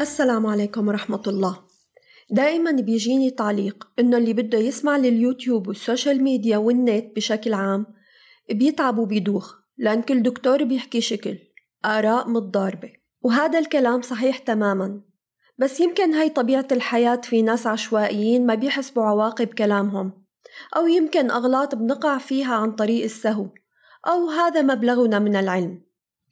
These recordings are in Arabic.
السلام عليكم ورحمة الله. دائما بيجيني تعليق انه اللي بده يسمع لليوتيوب والسوشيال ميديا والنت بشكل عام بيتعب وبيدوخ، لان كل دكتور بيحكي شكل، آراء متضاربة، وهذا الكلام صحيح تماما، بس يمكن هاي طبيعة الحياة. في ناس عشوائيين ما بيحسبوا عواقب كلامهم، أو يمكن أغلاط بنقع فيها عن طريق السهو، أو هذا مبلغنا من العلم.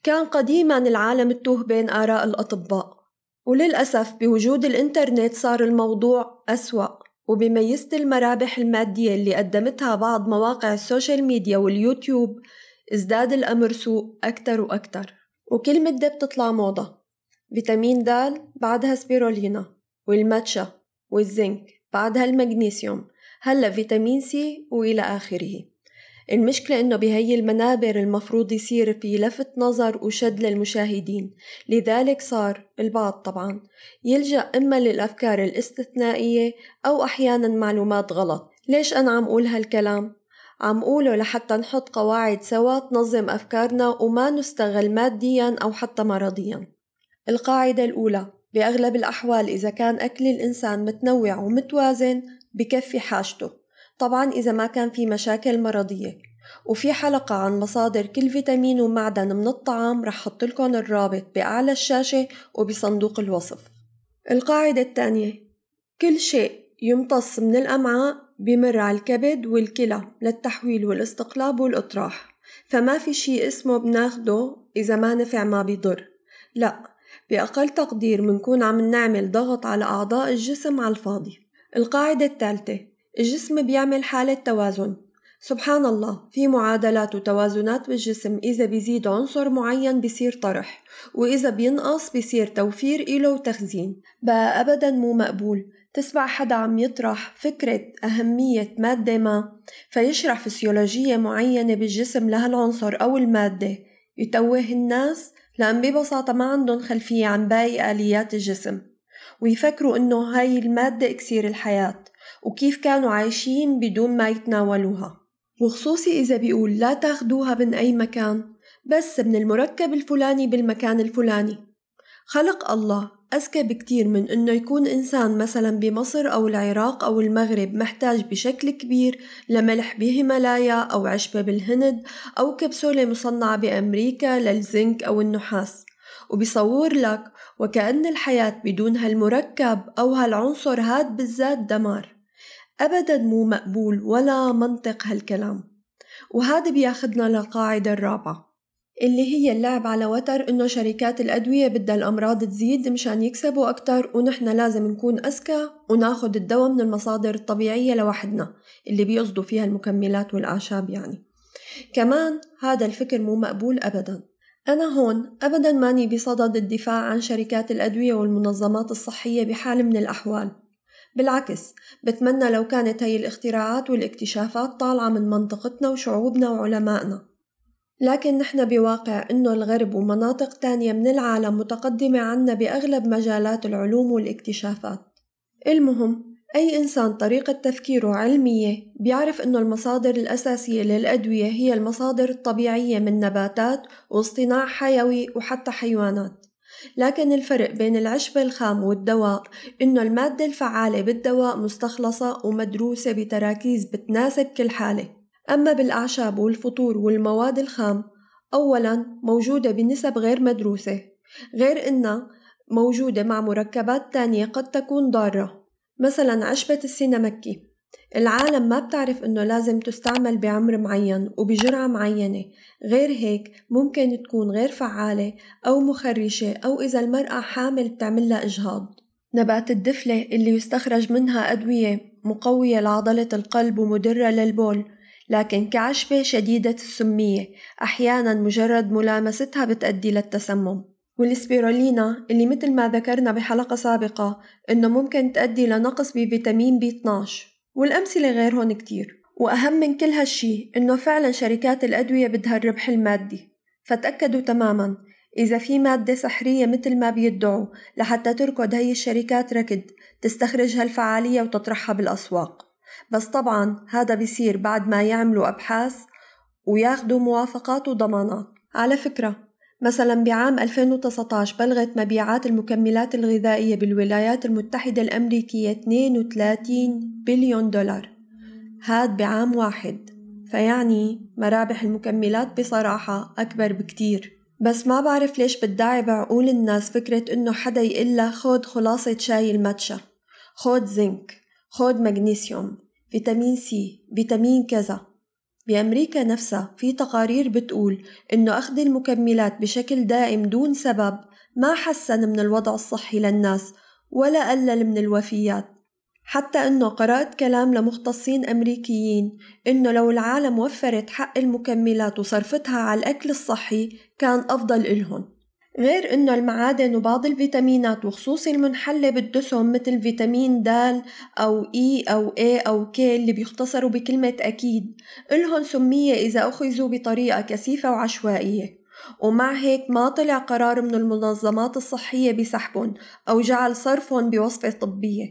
كان قديما العالم التوه بين آراء الأطباء، وللأسف بوجود الإنترنت صار الموضوع أسوأ، وبميزة المرابح المادية اللي قدمتها بعض مواقع السوشيال ميديا واليوتيوب ازداد الأمر سوء أكتر وأكتر. وكلمة د بتطلع موضة، فيتامين د بعدها سبيرولينا والماتشا والزنك بعدها المغنيسيوم، هلا فيتامين سي وإلى آخره. المشكلة إنه بهي المنابر المفروض يصير في لفت نظر وشد للمشاهدين، لذلك صار البعض طبعا يلجأ إما للأفكار الاستثنائية أو أحيانا معلومات غلط. ليش أنا عم أقول هالكلام؟ عم أقوله لحتى نحط قواعد سوا تنظم أفكارنا وما نستغل ماديا أو حتى مرضيا. القاعدة الأولى، بأغلب الأحوال إذا كان أكل الإنسان متنوع ومتوازن بكفي حاجته، طبعا إذا ما كان في مشاكل مرضية. وفي حلقة عن مصادر كل فيتامين ومعدن من الطعام رح حط لكم الرابط بأعلى الشاشة وبصندوق الوصف. القاعدة الثانية، كل شيء يمتص من الأمعاء بمر على الكبد والكلى للتحويل والاستقلاب والإطراح، فما في شيء اسمه بناخده إذا ما نفع ما بيضر. لا، بأقل تقدير منكون عم نعمل ضغط على أعضاء الجسم على الفاضي. القاعدة الثالثة، الجسم بيعمل حالة توازن. سبحان الله، في معادلات وتوازنات بالجسم، إذا بيزيد عنصر معين بيصير طرح، وإذا بينقص بيصير توفير إله وتخزين. بقى أبدا مو مقبول تسمع حدا عم يطرح فكرة أهمية مادة ما فيشرح فسيولوجية معينة بالجسم لهالعنصر أو المادة، يتوه الناس لأن ببساطة ما عندهم خلفية عن باقي آليات الجسم، ويفكروا إنه هاي المادة إكسير الحياة وكيف كانوا عايشين بدون ما يتناولوها. وخصوصي إذا بيقول لا تاخدوها من أي مكان، بس من المركب الفلاني بالمكان الفلاني. خلق الله أذكى بكتير من إنه يكون إنسان مثلا بمصر أو العراق أو المغرب محتاج بشكل كبير لملح بهيمالايا أو عشبة بالهند أو كبسولة مصنعة بأمريكا للزنك أو النحاس، وبيصور لك وكأن الحياة بدون هالمركب أو هالعنصر هاد بالذات دمار. أبداً مو مقبول ولا منطق هالكلام. وهذا بياخدنا للقاعدة الرابعة، اللي هي اللعب على وتر إنه شركات الأدوية بدها الأمراض تزيد مشان يكسبوا أكتر، ونحن لازم نكون أذكى وناخد الدواء من المصادر الطبيعية لوحدنا اللي بيقصدوا فيها المكملات والأعشاب. يعني كمان هذا الفكر مو مقبول أبداً. أنا هون أبداً ماني بصدد الدفاع عن شركات الأدوية والمنظمات الصحية بحال من الأحوال، بالعكس بتمنى لو كانت هي الاختراعات والاكتشافات طالعة من منطقتنا وشعوبنا وعلمائنا، لكن نحن بواقع إنه الغرب ومناطق تانية من العالم متقدمة عنا بأغلب مجالات العلوم والاكتشافات. المهم، أي إنسان طريقة تفكيره علمية بيعرف إنه المصادر الأساسية للأدوية هي المصادر الطبيعية من نباتات واصطناع حيوي وحتى حيوانات، لكن الفرق بين العشب الخام والدواء إنه المادة الفعالة بالدواء مستخلصة ومدروسة بتراكيز بتناسب كل حالة. أما بالأعشاب والفطور والمواد الخام، أولاً موجودة بنسب غير مدروسة، غير إنها موجودة مع مركبات تانية قد تكون ضارة، مثلاً عشبة السينامكي العالم ما بتعرف إنه لازم تستعمل بعمر معين وبجرعة معينة، غير هيك ممكن تكون غير فعالة أو مخرشة، أو إذا المرأة حامل بتعملها إجهاض. نبات الدفلة اللي يستخرج منها أدوية مقوية لعضلة القلب ومدرة للبول، لكن كعشبة شديدة السمية أحياناً مجرد ملامستها بتؤدي للتسمم. والسبيرولينا اللي مثل ما ذكرنا بحلقة سابقة إنه ممكن تؤدي لنقص بفيتامين B12، والأمثلة غيرهم كتير. وأهم من كل هالشي إنه فعلا شركات الأدوية بدها الربح المادي، فتأكدوا تماما إذا في مادة سحرية مثل ما بيدعوا لحتى تركض هي الشركات ركض تستخرج هالفعالية وتطرحها بالأسواق، بس طبعا هذا بيصير بعد ما يعملوا أبحاث وياخدوا موافقات وضمانات. على فكرة مثلا بعام 2019 بلغت مبيعات المكملات الغذائية بالولايات المتحدة الأمريكية 32 بليون دولار، هاد بعام واحد. فيعني مرابح المكملات بصراحة أكبر بكتير. بس ما بعرف ليش بتدعي بعقول الناس فكرة إنه حدا يقلها خود خلاصة شاي الماتشا، خود زنك، خود مغنيسيوم، فيتامين سي، فيتامين كذا. بأمريكا نفسها في تقارير بتقول إنه أخذ المكملات بشكل دائم دون سبب ما حسن من الوضع الصحي للناس ولا قلل من الوفيات. حتى إنه قرأت كلام لمختصين أمريكيين إنه لو العالم وفرت حق المكملات وصرفتها على الأكل الصحي كان أفضل إلهم. غير إنه المعادن وبعض الفيتامينات وخصوصي المنحلة بالدسم مثل فيتامين د أو إي أو A أو K اللي بيختصروا بكلمة أكيد إلهم سمية إذا أخذوا بطريقة كثيفة وعشوائية، ومع هيك ما طلع قرار من المنظمات الصحية بسحبهم أو جعل صرفهم بوصفة طبية.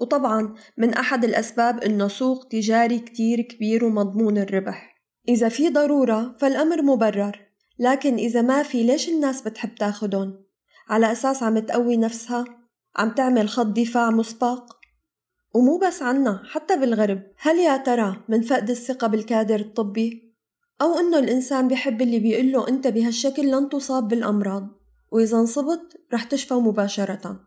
وطبعا من أحد الأسباب إنه سوق تجاري كتير كبير ومضمون الربح. إذا في ضرورة فالأمر مبرر، لكن إذا ما في ليش الناس بتحب تاخدهم؟ على أساس عم تقوي نفسها؟ عم تعمل خط دفاع مسبق؟ ومو بس عنا، حتى بالغرب. هل يا ترى من فقد الثقة بالكادر الطبي؟ أو إنه الإنسان بيحب اللي بيقله أنت بهالشكل لن تصاب بالأمراض وإذا انصبت رح تشفى مباشرة؟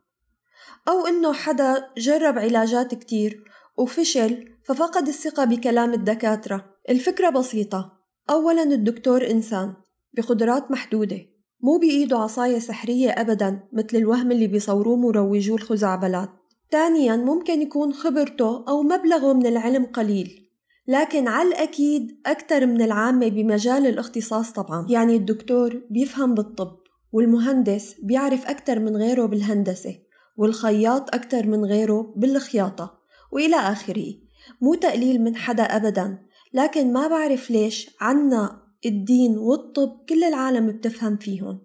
أو إنه حدا جرب علاجات كتير وفشل ففقد الثقة بكلام الدكاترة؟ الفكرة بسيطة، أولا الدكتور إنسان بقدرات محدودة، مو بإيده عصاية سحرية أبداً مثل الوهم اللي بيصوروه مروجوه الخزعبلات. ثانياً ممكن يكون خبرته أو مبلغه من العلم قليل، لكن على الأكيد أكتر من العامة بمجال الاختصاص طبعاً. يعني الدكتور بيفهم بالطب، والمهندس بيعرف أكتر من غيره بالهندسة، والخياط أكتر من غيره بالخياطة، وإلى آخره. مو تقليل من حدا أبداً، لكن ما بعرف ليش عنا الدين والطب كل العالم بتفهم فيهم.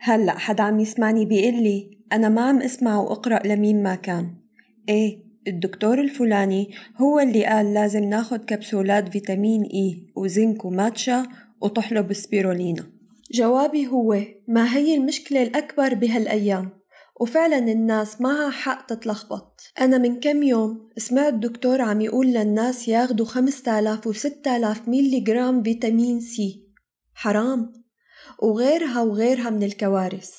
هلأ حدا عم يسمعني بيقول لي أنا ما عم اسمع وأقرأ لمين ما كان. إيه، الدكتور الفلاني هو اللي قال لازم ناخد كبسولات فيتامين إي وزنك وماتشا وتحلب سبيرولينا. جوابي هو ما هي المشكلة الأكبر بهالأيام، وفعلا الناس معها حق تتلخبط. أنا من كم يوم سمعت الدكتور عم يقول للناس ياخدوا 5000 و 6000 ميلي جرام فيتامين سي، حرام، وغيرها وغيرها من الكوارث.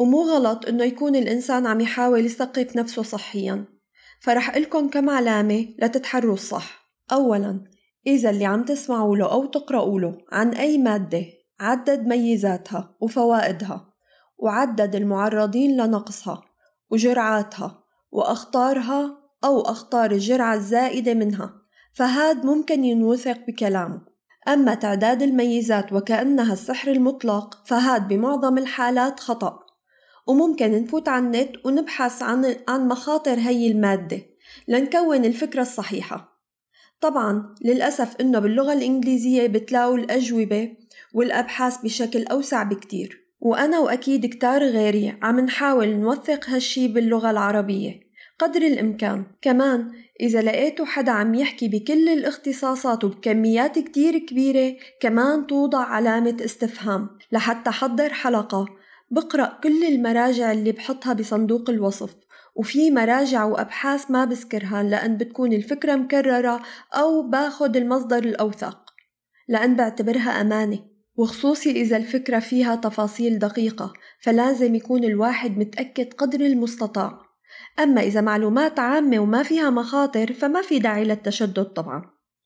ومو غلط إنه يكون الإنسان عم يحاول يثقف نفسه صحياً، فرح قلكن كم علامة لتتحروا الصح. أولاً، إذا اللي عم تسمعوا له أو تقرأوا له عن أي مادة عدد ميزاتها وفوائدها، وعدد المعرضين لنقصها وجرعاتها وأخطارها أو أخطار الجرعة الزائدة منها، فهاد ممكن ينوثق بكلامه. أما تعداد الميزات وكأنها السحر المطلق فهاد بمعظم الحالات خطأ، وممكن نفوت على النت ونبحث عن مخاطر هي المادة لنكون الفكرة الصحيحة. طبعا للأسف إنه باللغة الإنجليزية بتلاقوا الأجوبة والأبحاث بشكل أوسع بكتير، وأنا وأكيد كتار غيري عم نحاول نوثق هالشي باللغة العربية قدر الإمكان. كمان إذا لقيتوا حدا عم يحكي بكل الاختصاصات وبكميات كتير كبيرة كمان توضع علامة استفهام. لحتى حضر حلقة بقرأ كل المراجع اللي بحطها بصندوق الوصف، وفي مراجع وأبحاث ما بذكرها لأن بتكون الفكرة مكررة أو باخد المصدر الأوثق لأن بعتبرها أمانة، وخصوصي إذا الفكرة فيها تفاصيل دقيقة فلازم يكون الواحد متأكد قدر المستطاع. أما إذا معلومات عامة وما فيها مخاطر فما في داعي للتشدد طبعا.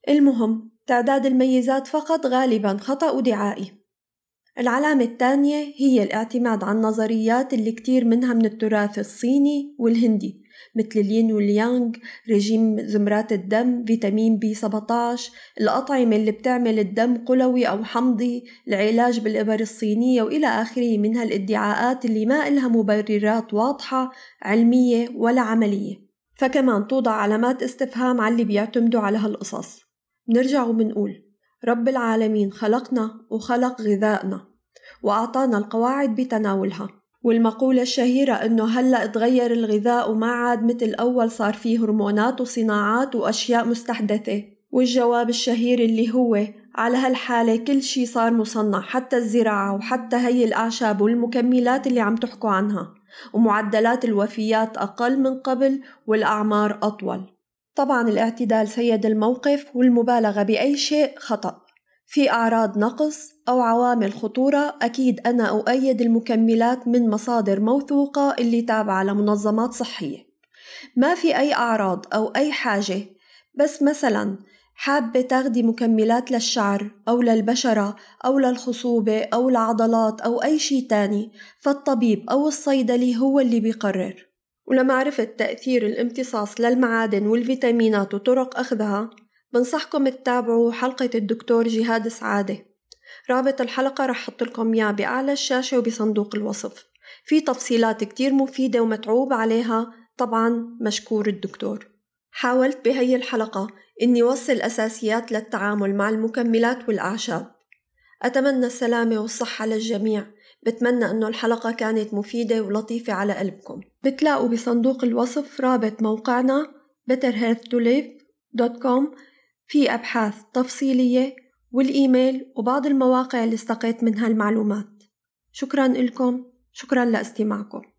المهم تعداد الميزات فقط غالبا خطأ دعائي. العلامة الثانية هي الاعتماد على النظريات اللي كتير منها من التراث الصيني والهندي مثل الين واليانغ، رجيم زمرات الدم، فيتامين B17، الأطعمة اللي بتعمل الدم قلوي أو حمضي، العلاج بالإبر الصينية، وإلى آخره من هالادعاءات اللي ما إلها مبررات واضحة علمية ولا عملية. فكمان توضع علامات استفهام على اللي بيعتمدوا على هالقصص. نرجع وبنقول رب العالمين خلقنا وخلق غذائنا وأعطانا القواعد بتناولها، والمقولة الشهيرة إنه هلأ اتغير الغذاء وما عاد مثل أول، صار فيه هرمونات وصناعات وأشياء مستحدثة، والجواب الشهير اللي هو على هالحالة كل شي صار مصنع، حتى الزراعة وحتى هي الأعشاب والمكملات اللي عم تحكوا عنها، ومعدلات الوفيات أقل من قبل والأعمار أطول. طبعا الاعتدال سيد الموقف، والمبالغة بأي شيء خطأ. في أعراض نقص أو عوامل خطورة أكيد أنا أؤيد المكملات من مصادر موثوقة اللي تابعة لمنظمات صحية. ما في أي أعراض أو أي حاجة، بس مثلا حابة تاخدي مكملات للشعر أو للبشرة أو للخصوبة أو العضلات أو أي شي تاني، فالطبيب أو الصيدلي هو اللي بيقرر. ولما عرفت تأثير الامتصاص للمعادن والفيتامينات وطرق أخذها، بنصحكم تتابعوا حلقة الدكتور جهاد سعادة. رابط الحلقة رح حط لكم إياه بأعلى الشاشة وبصندوق الوصف، في تفصيلات كتير مفيدة ومتعوب عليها. طبعا مشكور الدكتور. حاولت بهي الحلقة إني وصل أساسيات للتعامل مع المكملات والأعشاب. أتمنى السلامة والصحة للجميع. بتمنى إنه الحلقة كانت مفيدة ولطيفة على قلبكم. بتلاقوا بصندوق الوصف رابط موقعنا Better Health 2 live.com في أبحاث تفصيلية والإيميل وبعض المواقع اللي استقيت منها المعلومات. شكرا لكم، شكرا لاستماعكم.